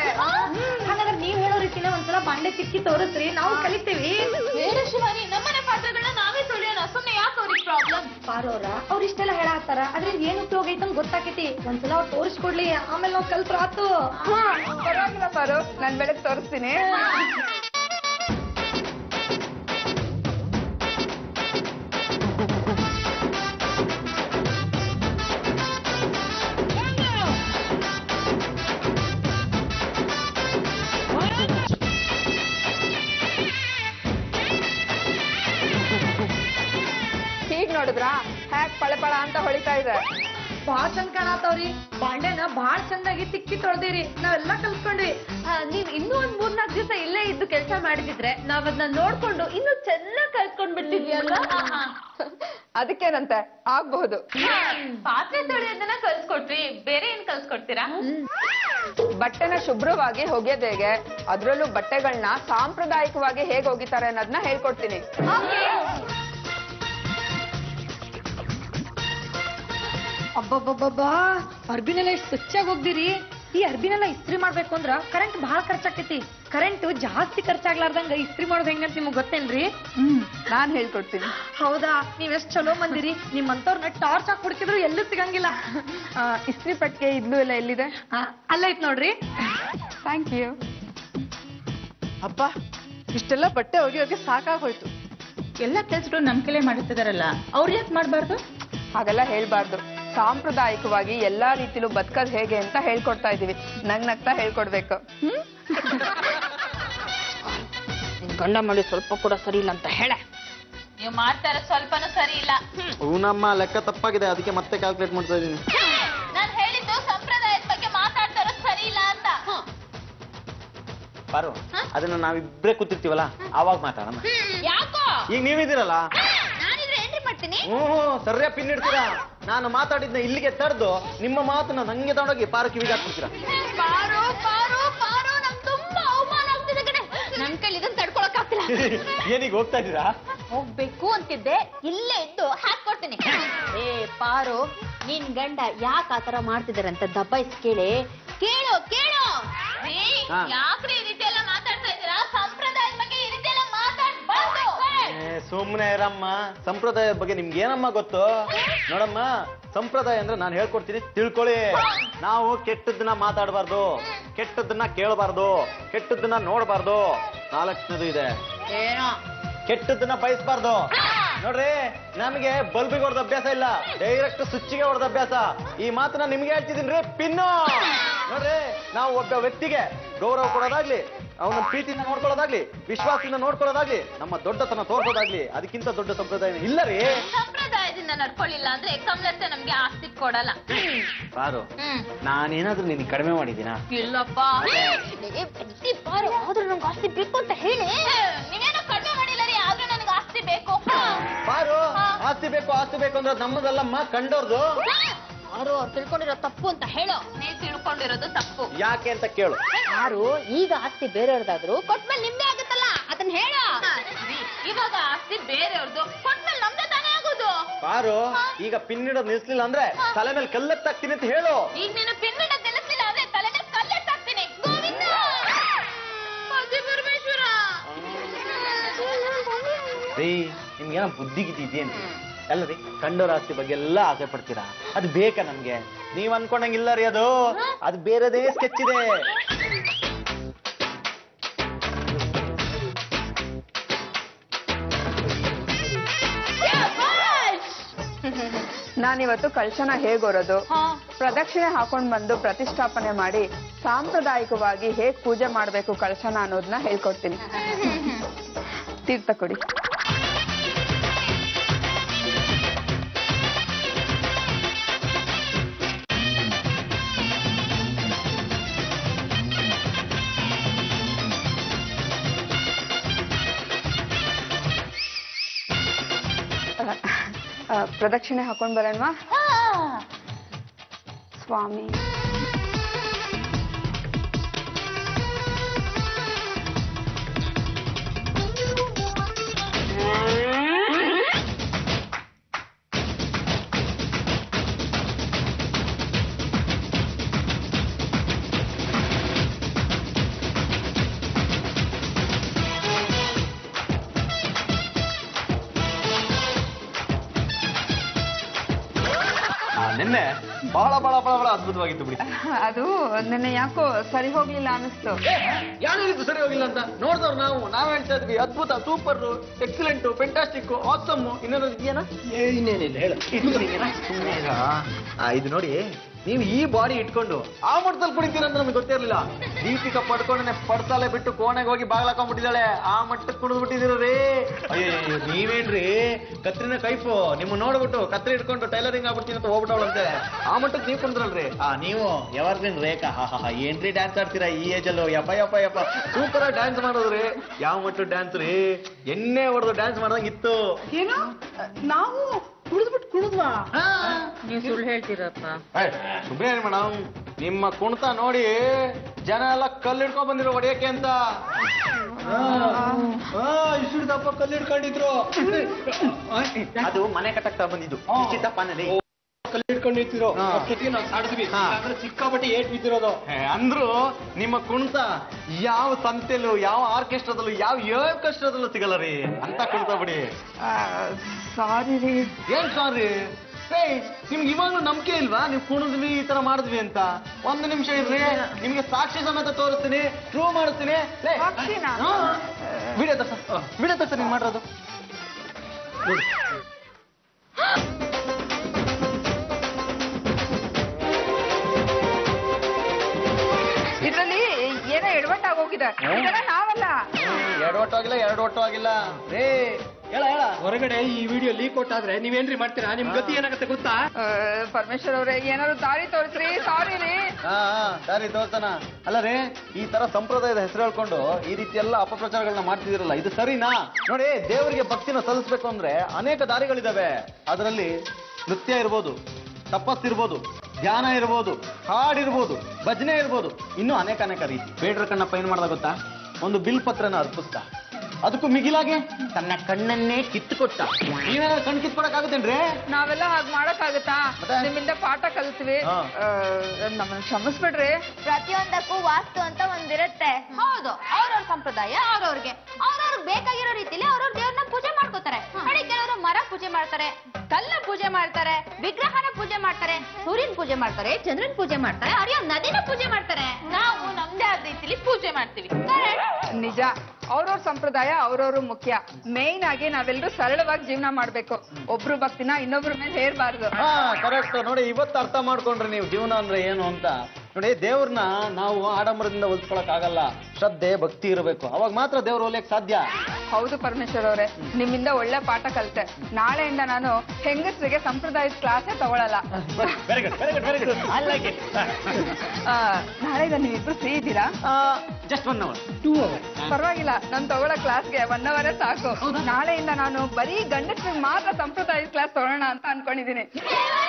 ಹಾಗಾದ್ರೆ ನೀವ್ ಹೇಳೋ ರೀತಿನ ಒಂದ್ಸಲ ಬಾಂಡೆ ತಿಕ್ಕಿ ತೋರಿಸ್ರಿ, ನಾವು ಕಲಿತೀವಿ. ಬೇರೆ ಶಿವಾನಿ, ನಮ್ಮನೆ ಪಾತ್ರೆಗಳನ್ನ ನಾವೇ ತೊಳೆಯೋಣ, ಸುಮ್ಮನೆ ಯಾಕೆ ಅವ್ರಿಗೆ ಪ್ರಾಬ್ಲಮ್? ಪಾರೋರ, ಅವ್ರು ಇಷ್ಟೆಲ್ಲ ಹೇಳಾಕ್ತಾರ, ಆದ್ರೆ ಏನ್ ಉಪಯೋಗ ಐತಂತ ಗೊತ್ತಾಕೈತಿ. ಒಂದ್ಸಲ ಅವ್ರು ತೋರಿಸ್ಕೊಡ್ಲಿ, ಆಮೇಲೆ ನಾವು ಕಲ್ತ್ರಾತು. ಪರವಾಗಿಲ್ಲ ಪಾರು, ನಾನು ಬೆಳಗ್ಗೆ ತೋರಿಸ್ತೀನಿ. ಹೀಗ್ ನೋಡಿದ್ರಾ, ಹ್ಯಾಕ್ ಪಳಪಳ ಅಂತ ಹೊಳಿತಾ ಇದೆ. ಬಾಳ್ ಚಂದ ಕಾಣತ್ತವ್ರಿ. ಬಾಂಡೆನ ಬಾಳ್ ಚಂದಾಗಿ ತಿಕ್ಕಿ ತೊಳ್ದಿರಿ, ನಾವೆಲ್ಲ ಕಲ್ತ್ಕೊಂಡ್ವಿ. ನೀವ್ ಇನ್ನೂ ಒಂದ್ ಮೂರ್ನಾಲ್ಕು ದಿವಸ ಇಲ್ಲೇ ಇದ್ದು ಕೆಲಸ ಮಾಡಿದಿದ್ರೆ ನಾವ್ ಅದನ್ನ ನೋಡ್ಕೊಂಡು ಇನ್ನೂ ಚೆನ್ನಾಗಿ ಕಲ್ತ್ಕೊಂಡ್ ಬಿಡ್ತಿದ್ವಿ ಅಲ್ವಾ? ಅದಕ್ಕೇನಂತೆ ಆಗಬಹುದು. ಪಾತ್ರೆ ತೊಳೆಯೋದನ್ನ ಕಲ್ಸ್ಕೊಟ್ವಿ, ಬೇರೆ ಏನ್ ಕಲ್ಸ್ಕೊಡ್ತೀರಾ? ಬಟ್ಟೆನ ಶುಭ್ರವಾಗಿ ಒಗೆಯೋದೇಗೆ, ಅದರಲ್ಲೂ ಬಟ್ಟೆಗಳನ್ನ ಸಾಂಪ್ರದಾಯಿಕವಾಗಿ ಹೇಗೆ ಒಗಿತಾರೆ ಅನ್ನೋದನ್ನ ಹೇಳ್ಕೊಡ್ತೀನಿ. ಅಬ್ಬಬ್ಬಬ್ಬಾ, ಅರ್ಬಿನೆಲ್ಲ ಇಷ್ಟು ಸ್ವಚ್ಛಾಗಿ ಹೋಗ್ದಿರಿ. ಈ ಅರ್ಬಿನೆಲ್ಲ ಇಸ್ತ್ರಿ ಮಾಡ್ಬೇಕು ಅಂದ್ರ ಕರೆಂಟ್ ಬಹಳ ಖರ್ಚಾಕೈತಿ. ಕರೆಂಟ್ ಜಾಸ್ತಿ ಖರ್ಚಾಗ್ಲಾರ್ದಂಗ ಇಸ್ತ್ರಿ ಮಾಡೋದು ಹೆಂಗಂತ ನಿಮ್ಗೆ ಗೊತ್ತೇನ್ರಿ? ಹ್ಮ್, ನಾನ್ ಹೇಳ್ಕೊಡ್ತೀನಿ. ಹೌದಾ? ನೀವೆಷ್ಟ್ ಚಲೋ ಮಂದಿರಿ. ನಿಮ್ಮಂತವ್ರನ್ನ ಟಾರ್ಚ್ ಹಾಕಿ ಹುಡುಕಿದ್ರು ಎಲ್ಲೂ ಸಿಗಂಗಿಲ್ಲ. ಇಸ್ತ್ರಿ ಪಟ್ಟಿಗೆ ಇದ್ಲು ಎಲ್ಲ ಎಲ್ಲಿದೆ? ಅಲ್ಲ ಐತ್ ನೋಡ್ರಿ. Thank you. ಅಪ್ಪ, ಇಷ್ಟೆಲ್ಲ ಬಟ್ಟೆ ಹೋಗಿ ಹೋಗಿ ಸಾಕಾಗೋಯ್ತು. ಎಲ್ಲ ಕೆಲ್ಸಗಳು ನಮ್ ಕೈಲೇ ಮಾಡ್ತಿದಾರಲ್ಲ, ಅವ್ರು ಯಾಕೆ ಮಾಡ್ಬಾರ್ದು? ಹಾಗೆಲ್ಲ ಹೇಳ್ಬಾರ್ದು. ಸಾಂಪ್ರದಾಯಿಕವಾಗಿ ಎಲ್ಲಾ ರೀತಿಲೂ ಬದುಕೋದು ಹೇಗೆ ಅಂತ ಹೇಳ್ಕೊಡ್ತಾ ಇದೀವಿ. ನಂಗ್ ನಗ್ತಾ ಹೇಳ್ಕೊಡ್ಬೇಕು. ಹ್ಮ್, ನಿನ್ ಗಂಡ ಮಾಡಿ ಸ್ವಲ್ಪ ಕೂಡ ಸರಿ ಇಲ್ಲ ಅಂತ ಹೇಳ. ನೀವು ಮಾಡ್ತಾರ ಸ್ವಲ್ಪನೂ ಸರಿ ಇಲ್ಲ. ಹೂನಮ್ಮ, ಲೆಕ್ಕ ತಪ್ಪಾಗಿದೆ, ಅದಕ್ಕೆ ಮತ್ತೆ ಕ್ಯಾಲ್ಕುಲೇಟ್ ಮಾಡ್ತಾ ಇದೀನಿ. ನಾನು ಹೇಳಿದ್ದು ಸಂಪ್ರದಾಯದ ಬಗ್ಗೆ ಮಾತಾಡ್ತಾರ ಸರಿ ಇಲ್ಲ ಅಂತ. ಪಾರು, ಅದನ್ನ ನಾವಿಬ್ರೇ ಕೂತಿರ್ತೀವಲ್ಲ ಅವಾಗ ಮಾತಾಡಮ್ಮ. ಯಾಕೋ ಈಗ ನೀವಿದ್ದೀರಲ್ಲ, ಹ್ಮ್, ಸರಿಯಾ ಪಿನ್ ಇಡ್ತೀರಾ? ನಾನು ಮಾತಾಡಿದ್ನ ಇಲ್ಲಿಗೆ ತಡೆದು ನಿಮ್ಮ ಮಾತನ್ನ ನಂಗೆ ತಗೊಂಡೋಗಿ ಪಾರು ಕಿವಿಗೆ ಹಾಕ್ಬಿಡ್ತೀರಾ? ನನ್ ಕೈಲಿ ಇದನ್ನ ತಡ್ಕೊಳಕ್ ಆಗ್ತಿಲ್ಲ. ಏನೀಗ ಹೋಗ್ತಾ ಇದ್ದೀರಾ? ಹೋಗ್ಬೇಕು ಅಂತಿದ್ದೆ, ಇಲ್ಲೇ ಇದ್ದು ಹಾಕೊಡ್ತೀನಿ. ಏ ಪಾರು, ನಿನ್ ಗಂಡ ಯಾಕೆ ಆತರ ಮಾಡ್ತಿದಾರೆ ಅಂತ ದಬ್ಬಾಯಿಸ್ ಕೇಳಿ. ಕೇಳು ಕೇಳು. ಯಾಕ್ರಿ ಈ ರೀತಿ ಎಲ್ಲ ಮಾತಾಡ್ತಾ ಇದ್ದೀರಾ? ಸಂಪ್ರದಾಯದ ಬಗ್ಗೆ ಈ ರೀತಿ ಎಲ್ಲ ಮಾತಾಡ್ಬಾರ್ದು. ಸುಮ್ನೆ ಇರಮ್ಮ. ಸಂಪ್ರದಾಯದ ಬಗ್ಗೆ ನಿಮ್ಗೆ ಏನಮ್ಮ ಗೊತ್ತು? ನೋಡಮ್ಮ, ಸಂಪ್ರದಾಯ ಅಂದ್ರೆ ನಾನು ಹೇಳ್ಕೊಡ್ತೀನಿ, ತಿಳ್ಕೊಳ್ಳಿ. ನಾವು ಕೆಟ್ಟದನ್ನ ಮಾತಾಡಬಾರ್ದು, ಕೆಟ್ಟದನ್ನ ಕೇಳಬಾರ್ದು, ಕೆಟ್ಟದನ್ನ ನೋಡಬಾರ್ದು. ನಾಲ್ಕನೇದು ಇದೆ, ಏನೋ ಕೆಟ್ಟದನ್ನ ಬಯಸ್ಬಾರ್ದು. ನೋಡ್ರಿ, ನಮ್ಗೆ ಬಲ್ಬಿಗೆ ಹೊಡೆದ ಅಭ್ಯಾಸ ಇಲ್ಲ, ಡೈರೆಕ್ಟ್ ಸ್ವಿಚ್ಗೆ ಹೊಡೆದ ಅಭ್ಯಾಸ. ಈ ಮಾತನ್ನ ನಿಮ್ಗೆ ಹೇಳ್ತಿದೀನ್ರಿ ಪಿನ್ನು. ನೋಡ್ರಿ, ನಾವು ಒಬ್ಬ ವ್ಯಕ್ತಿಗೆ ಗೌರವ ಕೊಡೋದಾಗ್ಲಿ, ಅವನ ಪ್ರೀತಿಯಿಂದ ನೋಡ್ಕೊಳ್ಳೋದಾಗ್ಲಿ, ವಿಶ್ವಾಸದಿಂದ ನೋಡ್ಕೊಳ್ಳೋದಾಗ್ಲಿ, ನಮ್ಮ ದೊಡ್ಡತನ ತೋರ್ಸೋದಾಗ್ಲಿ, ಅದಕ್ಕಿಂತ ದೊಡ್ಡ ಸಂಪ್ರದಾಯ ಇಲ್ಲ ರೀ. ಸಂಪ್ರದಾಯದಿಂದ ನಡ್ಕೊಳ್ಳಿಲ್ಲ ಅಂದ್ರೆ ಕಮಲತೆ ನಮ್ಗೆ ಆಸ್ತಿ ಕೊಡಲ್ಲ. ಪಾರು, ನಾನೇನಾದ್ರೂ ನಿನ್ ಕಡಿಮೆ ಮಾಡಿದೀನಾ? ಇಲ್ಲಪ್ಪ. ಪಾರು, ಆದ್ರೂ ನಮ್ಗೆ ಆಸ್ತಿ ಬೇಕು ಅಂತ ಹೇಳಿ. ನೀವೇನೋ ಕಡಿಮೆ ಮಾಡಿಲ್ಲ ರೀ, ಆದ್ರೂ ನನಗೆ ಆಸ್ತಿ ಬೇಕು. ಪಾರು, ಆಸ್ತಿ ಬೇಕು ಆಸ್ತಿ ಬೇಕು ಅಂದ್ರೆ ನಮ್ಮದಲ್ಲಮ್ಮ, ಕಂಡೋರ್ದು. ಯಾರು ಅವ್ರು ತಿಳ್ಕೊಂಡಿರೋ ತಪ್ಪು ಅಂತ ಹೇಳೋ. ನೀವು ತಿಳ್ಕೊಂಡಿರೋದು ತಪ್ಪು ಯಾಕೆ ಅಂತ ಕೇಳು. ಯಾರು ಈಗ ಆಸ್ತಿ ಬೇರೆಯವ್ರದಾದ್ರು ಕೊಟ್ಮೇಲೆ ನಿಮ್ದೇ ಆಗುತ್ತಲ್ಲ, ಅದನ್ನ ಹೇಳೋ. ಇವಾಗ ಆಸ್ತಿ ಬೇರೆಯವ್ರದ್ದು ಕೊಟ್ಮೇಲೆ ನಮ್ದೇ ತಾನೇ ಆಗೋದು. ಯಾರು ಈಗ ಪಿನ್ನಿಡೋದು ನಿಲ್ಸ್ಲಿಲ್ಲ ಅಂದ್ರೆ ತಲೆ ಮೇಲೆ ಕಲ್ಲೆತ್ತಾಗ್ತೀನಿ ಅಂತ ಹೇಳು. ಈಗ ನೀನು ಪಿನ್ನಿಡೋದು ನಿಲ್ಲಿಸ್ಲಿಲ್ಲ ಅಂದ್ರೆ ತಲೆ ಮೇಲೆ ಕಲ್ಲೆತ್ತಾಗ್ತೀನಿ. ಗೋವಿಂದ ಪರಮೇಶ್ವರ, ರೀ ನಿಮ್ಗೇನೋ ಬುದ್ಧಿಗಿದ್ದೀವಿ ಅಂತ ಅಲ್ಲ ರೀ? ಕಂಡೋರ ಆಸ್ತಿ ಬಗ್ಗೆ ಎಲ್ಲ ಆಸೆ ಪಡ್ತೀರಾ, ಅದು ಬೇಕಾ ನಮ್ಗೆ? ನೀವ್ ಅನ್ಕೊಂಡಂಗಿಲ್ಲ ರೀ, ಅದು ಅದು ಬೇರೆದೇ ಸ್ಕೆಚ್ ಇದೆ. ನಾನಿವತ್ತು ಕಳಶನ ಹೇಗೋರೋದು, ಪ್ರದಕ್ಷಿಣೆ ಹಾಕೊಂಡ್ ಬಂದು ಪ್ರತಿಷ್ಠಾಪನೆ ಮಾಡಿ ಸಾಂಪ್ರದಾಯಿಕವಾಗಿ ಹೇಗ್ ಪೂಜೆ ಮಾಡ್ಬೇಕು ಕಳಶನ ಅನ್ನೋದನ್ನ ಹೇಳ್ಕೊಡ್ತೀನಿ. ತೀರ್ಥ ಕೊಡಿ. ಪ್ರದಕ್ಷಿಣೆ ಹಾಕೊಂಡ್ ಬರೋಣವಾ? ಸ್ವಾಮಿ ಬಹಳ ಬಹಳ ಬಹಳ ಬಹಳ ಅದ್ಭುತವಾಗಿತ್ತು ಬಿಡಿ. ಅದು ನಿನ್ನೆ ಯಾಕೋ ಸರಿ ಹೋಗ್ಲಿಲ್ಲ ಅನಿಸ್ತು. ಯಾರಿಗೂ ಸರಿ ಹೋಗಿಲ್ಲ ಅಂತ ನೋಡಿದವ್ರು ನಾವು ನಾವ್ ಹೇಳ್ತಾ ಇದ್ವಿ ಅದ್ಭುತ, ಸೂಪರ್, ಎಕ್ಸಲೆಂಟ್, ಫೆಂಟಾಸ್ಟಿಕ್, ಆಸಮ್. ಇನ್ನೊಂದು ಇದೆಯಾ? ಇನ್ನೇನಿಲ್ಲ, ಹೇಳ. ಇದು ನೋಡಿ, ನೀವು ಈ ಬಾಡಿ ಇಟ್ಕೊಂಡು ಆ ಮಠದಲ್ಲಿ ಕುಡಿತೀರ ಅಂತ ನಮ್ಗೆ ಗೊತ್ತಿರ್ಲಿಲ್ಲ. ದೀಪಿಕಾ ಪಡ್ಕೊಂಡನೆ ಪಡ್ತಾಲೆ ಬಿಟ್ಟು ಕೋಣೆಗೆ ಹೋಗಿ ಬಾಗ್ಲಾಕೊಂಡ್ಬಿಟ್ಟಿದ್ದಾಳೆ, ಆ ಮಟ್ಟಕ್ಕೆ ಕುಡಿದು ಬಿಟ್ಟಿದ್ದೀರೀ. ಅಯ್ಯೋ, ನೀವೇನ್ರಿ ಕತ್ರಿನ ಕೈಫು, ನಿಮ್ಮ ನೋಡ್ಬಿಟ್ಟು ಕತ್ರಿ ಇಟ್ಕೊಂಡು ಟೈಲರಿಂಗ್ ಆಗ್ಬಿಡ್ತೀನಿ ಅಂತ ಹೋಗ್ಬಿಟ್ಟವಳಂತೆ. ಆ ಮಟ್ಟಕ್ಕೆ ನೀವು ಕುಂದ್ರಲ್ರಿ. ಆ ನೀವು ಎವರ್ಗ್ರೀನ್ ರೇಖಾ. ಹಾ ಹಾ, ಏನ್ರಿ ಡ್ಯಾನ್ಸ್ ಆಡ್ತೀರಾ ಈ ಏಜಲ್ಲೂ? ಯಪ್ಪ ಯಪ್ಪ ಯಪ್ಪ, ಸೂಪರ್ ಆಗಿ ಡ್ಯಾನ್ಸ್ ಮಾಡೋದ್ರಿ. ಯಾವ ಮಟ್ಟ ಡ್ಯಾನ್ಸ್ ರೀ, ಎಣ್ಣೆ ಹೊಡೆದು ಡ್ಯಾನ್ಸ್ ಮಾಡ್ದಂಗಿತ್ತು. ಏನು ನಾವು सुब्रेन मैडम निम्म कुणत नोडी जन एल्ल कल्लिडको बंदिरो ओडियक्के अंत इष्टु दप्प कल्लिडकोंडिद्रो अदु मने कट्टक्के बंदिद्दु चित्तप्पनले कल्लिडकोंडिद्रो अक्किगे नावु साडिद्वी आंद्रे चिक्कापट्टी एट बिद्दिरोदु अंद्रू निम्म कुणत याव संतेलु याव आर्केस्ट्रादल्लू याव ऑर्केस्ट्रादल्लू सिगल्ल री अंत कुणत बिडि सारी री एनु सारी निम्गे इवागलू नंबिके इल्वा नीवु कुणिद्वी ई तर माडिद्वी अंत ओंदु निमिष इर्री निम्गे साक्षी समेत तोरिस्तीनि प्रूव माडिस्तीनि ले विडियो तर्स विडियो तर्स नीनु माडिरोदु इदरल्ली येनो एडवट्टागि होगिदे इदल्ल नावल्ल एडवट्टागिल्ल एडवट्टागिल्ल रे ಹೊರಗಡೆ ಈ ವಿಡಿಯೋ ಲೀಕ್ ಔಟ್ ಆದ್ರೆ ನೀವು ಏನ್ರಿ ಮಾಡ್ತೀರಾ? ನಿಮ್ಮ ಗತಿ ಏನಾಗುತ್ತೆ ಗೊತ್ತಾ? ಪರಮೇಶ್ವರ ಅವರೇ ಏನಾದರೂ ದಾರಿ ತೋರಿಸ್ರಿ. ಸಾರಿ ರೀ. ಹಾ ದಾರಿ ತೋರ್ಸನ ಅಲ್ಲ ರೀ, ಈ ತರ ಸಂಪ್ರದಾಯದ ಹೆಸರು ಹೇಳ್ಕೊಂಡು ಈ ರೀತಿ ಎಲ್ಲ ಅಪಪ್ರಚಾರಗಳನ್ನ ಮಾಡ್ತಿದಿರಲ್ಲ, ಇದು ಸರಿನಾ? ನೋಡಿ, ದೇವರಿಗೆ ಭಕ್ತಿನ ಸಲ್ಲಿಸಬೇಕು ಅಂದ್ರೆ ಅನೇಕ ದಾರಿಗಳಿದಾವೆ. ಅದರಲ್ಲಿ ನೃತ್ಯ ಇರಬಹುದು, ತಪಸ್ಸಿರ್ಬೋದು, ಧ್ಯಾನ ಇರಬಹುದು, ಹಾಡಿರ್ಬೋದು, ಭಜನೆ ಇರಬಹುದು, ಇನ್ನೂ ಅನೇಕ ಅನೇಕ ರೀತಿ. ಬೇಡ್ರ ಕಣ್ಣಪ್ಪ ಏನ್ ಮಾಡ್ದ ಗೊತ್ತಾ? ಒಂದು ಬಿಲ್ ಪತ್ರನ ಅರ್ಪಿಸ್ತಾ, ಅದಕ್ಕೂ ಮಿಗಿಲಾಗೆ ತನ್ನ ಕಣ್ಣನ್ನೇ ಕಿತ್ತುಕೊಟ್ಟ. ನೀವೇನಾದ್ರೂ ಕಣ್ ಕಿತ್ಕೊಡಕ್ಕಾಗುತ್ತೇನ್ರಿ? ನಾವೆಲ್ಲ ಹಾಗೆ ಮಾಡೋಕ್ಕಾಗತ್ತಾ? ನಿಮ್ಮಿಂದ ಪಾಠ ಕಲಿಸ್ವಿ. ನಮ್ಮನ್ನ ಕ್ಷಮಿಸ್ಬಿಡ್ರಿ. ಪ್ರತಿಯೊಂದಕ್ಕೂ ವಾಸ್ತು ಅಂತ ಒಂದಿರುತ್ತೆ. ಹೌದು, ಅವ್ರವ್ರ ಸಂಪ್ರದಾಯ ಅವ್ರವ್ರಿಗೆ, ಅವ್ರವ್ರಿಗೆ ಬೇಕಾಗಿರೋ ರೀತಿಲಿ ಅವ್ರವ್ರ ದೇವ್ರನ್ನ ಪೂಜೆ ಮಾಡ್ಕೋತಾರೆ. ನೋಡಿ, ಕೆಲವರು ಮರ ಪೂಜೆ ಮಾಡ್ತಾರೆ, ಕಲ್ಲ ಪೂಜೆ ಮಾಡ್ತಾರೆ, ವಿಗ್ರಹನ ಪೂಜೆ ಮಾಡ್ತಾರೆ, ಸೂರ್ಯನ ಪೂಜೆ ಮಾಡ್ತಾರೆ, ಚಂದ್ರನ ಪೂಜೆ ಮಾಡ್ತಾರೆ, ಅರಿಯೋ ನದಿನ ಪೂಜೆ ಮಾಡ್ತಾರೆ. ನಾವು ನಮ್ದೇ ಆದ ರೀತಿಲಿ ಪೂಜೆ ಮಾಡ್ತೀವಿ. ನಿಜ, ಅವ್ರವ್ರ ಸಂಪ್ರದಾಯ ಅವ್ರವ್ರು ಮುಖ್ಯ. ಮೇನ್ ಆಗಿ ನಾವೆಲ್ಲರೂ ಸರಳವಾಗಿ ಜೀವನ ಮಾಡ್ಬೇಕು. ಒಬ್ರು ಭಕ್ತಿನ ಇನ್ನೊಬ್ರ ಮೇಲೆ ಹೇರಬಾರ್ದು. ಹಾ, ಕರೆಕ್ಟ್. ನೋಡಿ, ಇವತ್ತು ಅರ್ಥ ಮಾಡ್ಕೊಂಡ್ರಿ ನೀವು ಜೀವನ ಅಂದ್ರೆ ಏನು ಅಂತ. ನೋಡಿ, ದೇವ್ರನ್ನ ನಾವು ಆಡಂಬರದಿಂದ ಒಲಿಸ್ಕೊಳಕ್ ಆಗಲ್ಲ. ಶ್ರದ್ಧೆ ಭಕ್ತಿ ಇರಬೇಕು, ಅವಾಗ ಮಾತ್ರ ದೇವ್ರು ಒಲಿಯಕ್ ಸಾಧ್ಯ. ಹೌದು ಪರಮೇಶ್ವರ್ ಅವರೇ, ನಿಮ್ಮಿಂದ ಒಳ್ಳೆ ಪಾಠ ಕಲಿತೆ. ನಾಳೆಯಿಂದ ನಾನು ಹೆಂಗಸರಿಗೆ ಸಂಪ್ರದಾಯದ ಕ್ಲಾಸೇ ತಗೊಳಲ್ಲ. ನಾಳೆಯಿಂದ ನೀವಿಬ್ರು ಫ್ರೀ ಇದ್ದೀರಾ? Just one hour, two hour ಪರವಾಗಿಲ್ಲ, ನಾನು ತಗೊಳ್ಳೋ ಕ್ಲಾಸ್ಗೆ ಒನ್ ಅವರೇ ಸಾಕು. ನಾಳೆಯಿಂದ ನಾನು ಬರೀ ಗಂಡಸರಿಗೆ ಮಾತ್ರ ಸಂಪ್ರದಾಯದ ಕ್ಲಾಸ್ ತಗೊಳ್ಳೋಣ ಅಂತ ಅನ್ಕೊಂಡಿದ್ದೀನಿ.